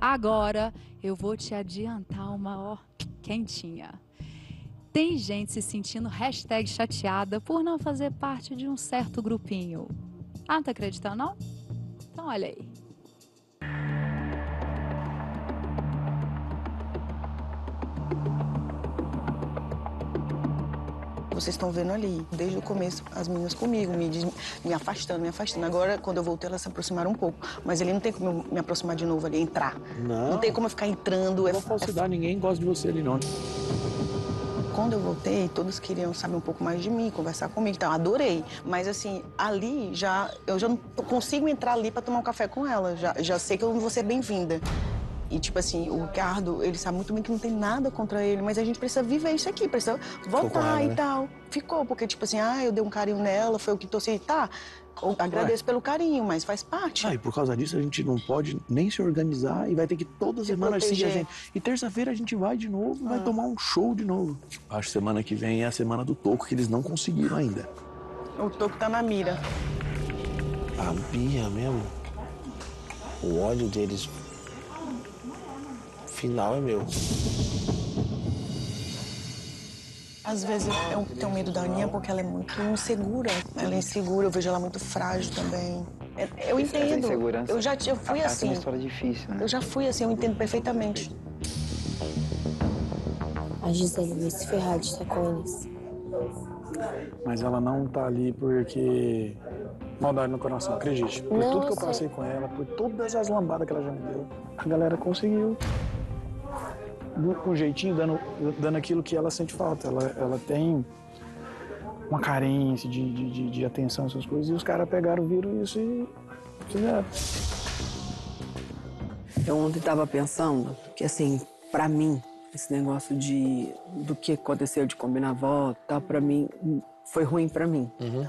Agora eu vou te adiantar uma ó quentinha. Tem gente se sentindo hashtag chateada por não fazer parte de um certo grupinho. Ah, não tá acreditando não? Então olha aí. Vocês estão vendo ali, desde o começo, as meninas comigo, me afastando. Agora, quando eu voltei, elas se aproximaram um pouco. Mas ali não tem como eu me aproximar de novo ali, entrar. Não tem como eu ficar entrando. Não é falsidade, ninguém gosta de você ali, não. Quando eu voltei, todos queriam saber um pouco mais de mim, conversar comigo, então adorei. Mas assim, ali, eu já não consigo entrar ali pra tomar um café com ela. Já sei que eu não vou ser bem-vinda. E, tipo assim, o Ricardo, ele sabe muito bem que não tem nada contra ele, mas a gente precisa viver isso aqui, precisa votar e tal. Ficou, porque, tipo assim, eu dei um carinho nela, foi o que torci, tá? Eu agradeço pelo carinho, mas faz parte. E por causa disso, a gente não pode nem se organizar e vai ter que toda semana seguir a gente. E terça-feira a gente vai de novo, vai tomar um show de novo. Acho que semana que vem é a semana do toco, que eles não conseguiram ainda. O toco tá na mira. A Bia mesmo, o ódio deles... final é meu. Às vezes eu tenho medo da Aninha porque ela é muito insegura. Ela é insegura, eu vejo ela muito frágil também. Eu entendo. Eu fui assim. É uma história difícil, né? Eu já fui assim, eu entendo perfeitamente. A Gisele vai se ferrar de estar com eles. Mas ela não tá ali porque... maldade no coração, acredite. Por tudo que eu passei com ela, por todas as lambadas que ela já me deu, a galera conseguiu. Com um jeitinho, dando aquilo que ela sente falta. Ela tem uma carência de atenção, essas coisas, e os caras pegaram, viram isso e fizeram. Eu ontem estava pensando que, assim, pra mim, esse negócio do que aconteceu de combinar a volta, tá, pra mim, foi ruim pra mim. Uhum.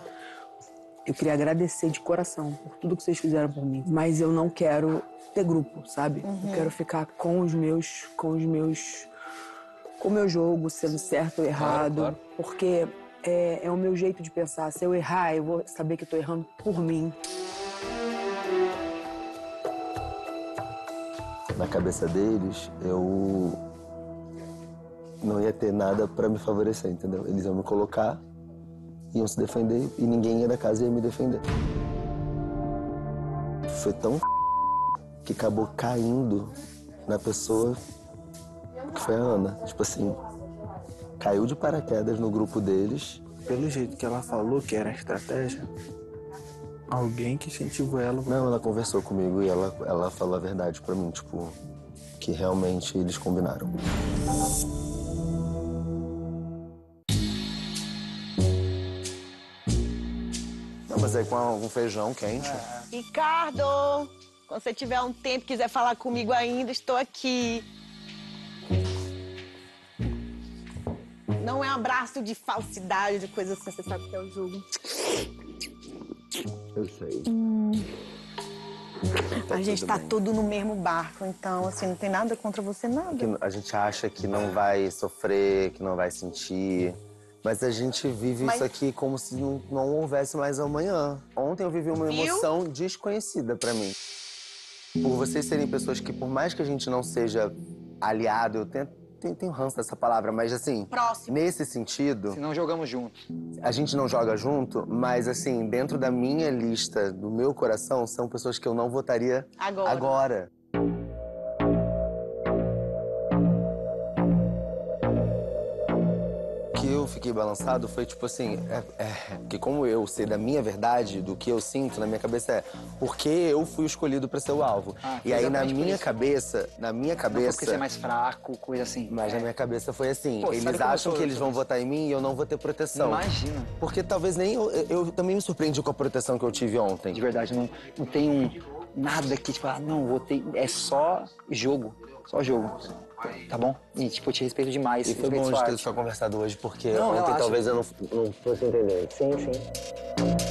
Eu queria agradecer de coração por tudo que vocês fizeram por mim. Mas eu não quero ter grupo, sabe? Uhum. Eu quero ficar com o meu jogo, sendo certo ou errado. Claro. Porque é o meu jeito de pensar. Se eu errar, eu vou saber que eu tô errando por mim. Na cabeça deles, eu não ia ter nada pra me favorecer, entendeu? Eles iam me colocar... iam se defender e ninguém ia da casa ia me defender. Foi tão que acabou caindo na pessoa que foi a Ana. Tipo assim, caiu de paraquedas no grupo deles. Pelo jeito que ela falou que era a estratégia, alguém que incentivou ela... Não, ela conversou comigo e ela falou a verdade pra mim, tipo, que realmente eles combinaram. Mas é com algum feijão quente. Ricardo, quando você tiver um tempo e quiser falar comigo ainda, estou aqui. Não é um abraço de falsidade, de coisa assim, você sabe que é o jogo. Eu sei. A gente tá tudo no mesmo barco, então, assim, não tem nada contra você, nada. A gente acha que não vai sofrer, que não vai sentir... Mas a gente vive isso aqui como se não houvesse mais amanhã. Ontem eu vivi uma emoção desconhecida pra mim. Por vocês serem pessoas que, por mais que a gente não seja aliado, eu tenho ranço dessa palavra, mas assim... próximo. Nesse sentido... se não jogamos juntos. A gente não joga junto, mas assim, dentro da minha lista, do meu coração, são pessoas que eu não votaria agora. Fiquei balançado, foi tipo assim, que como eu sei da minha verdade, do que eu sinto na minha cabeça é porque eu fui escolhido pra ser o alvo. E aí na minha cabeça... Não porque você é mais fraco, coisa assim. Mas na minha cabeça foi assim, pô, eles acham que eles vão votar em mim e eu não vou ter proteção. Imagina. Porque talvez nem eu também me surpreendi com a proteção que eu tive ontem. De verdade, não tem nada que tipo, não, votei, é só jogo, Tá bom? E, tipo, eu te respeito demais. E foi bom de ter só conversado hoje, porque ontem talvez eu não fosse entender. Sim, sim.